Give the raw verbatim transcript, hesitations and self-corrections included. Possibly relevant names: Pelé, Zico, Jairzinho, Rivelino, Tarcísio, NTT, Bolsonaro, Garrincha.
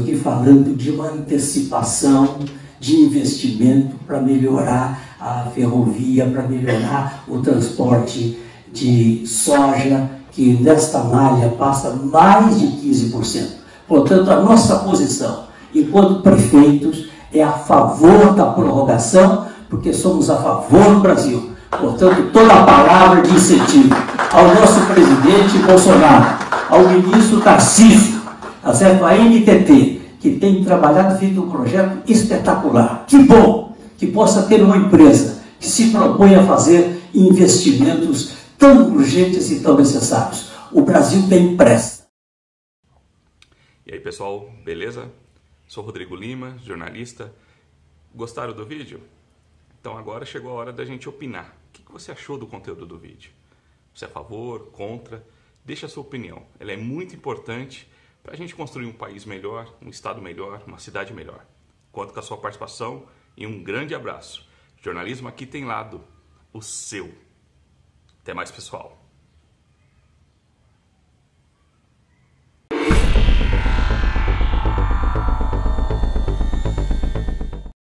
aqui falando de uma antecipação de investimento para melhorar a ferrovia, para melhorar o transporte de soja, que nesta malha passa mais de quinze por cento. Portanto, a nossa posição, enquanto prefeitos, é a favor da prorrogação, porque somos a favor do Brasil. Portanto, toda a palavra de incentivo ao nosso presidente Bolsonaro, ao ministro Tarcísio, a N T T, que tem trabalhado, feito um projeto espetacular. Que bom que possa ter uma empresa que se propõe a fazer investimentos tão urgentes e tão necessários. O Brasil tem pressa. E aí, pessoal, beleza? Sou Rodrigo Lima, jornalista. Gostaram do vídeo? Então agora chegou a hora da gente opinar. O que você achou do conteúdo do vídeo? Você é a favor, contra? Deixe a sua opinião. Ela é muito importante para a gente construir um país melhor, um estado melhor, uma cidade melhor. Conto com a sua participação e um grande abraço. Jornalismo aqui tem lado, o seu. Até mais, pessoal.